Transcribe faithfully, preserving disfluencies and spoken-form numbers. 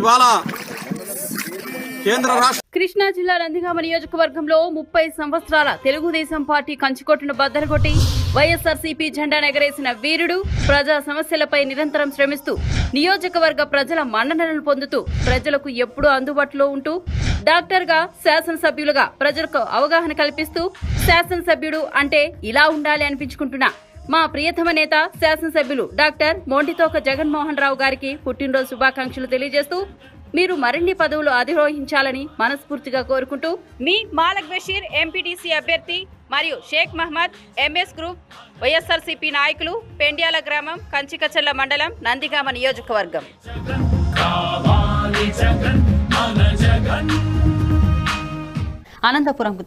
ఇవాళ కేంద్ర రాష్ట్ర కృష్ణా జిల్లా నందిగామ నియోజకవర్గంలో ముప్పై సంవత్సరాల తెలుగుదేశం పార్టీ కంచుకోటను బద్దలుగొట్టి వైఎస్ఆర్సీపీ జెండా ఎగరేసిన వీరుడు, ప్రజా సమస్యలపై నిరంతరం శ్రమిస్తూ నియోజకవర్గ ప్రజల మన్ననలను పొందుతూ ప్రజలకు ఎప్పుడూ అందుబాటులో ఉంటూ డాక్టర్ గా శాసనసభ్యులుగా ప్రజలకు అవగాహన కల్పిస్తూ శాసనసభ్యుడు అంటే ఇలా ఉండాలి అనిపించుకుంటున్నా మా ప్రియతమ నేత శాసనసభ్యులు డాక్టర్ మోండితోక జగన్మోహనరావు గారికి పుట్టినరోజు శుభాకాంక్షలు తెలియజేస్తూ మీరు మరిన్ని పదవులు అధిరోహించాలని మనస్ఫూర్తిగా కోరుకుంటూ మీ మాలక్ బషీర్ ఎంపీటీసీ అభ్యర్థి మరియు Sheikh Mohammed MS group YSRCP నాయకులు పెండ్యాల గ్రామం కంచికచర్ల మండలం నందిగామ నియోజకవర్గం. అనంతపురం.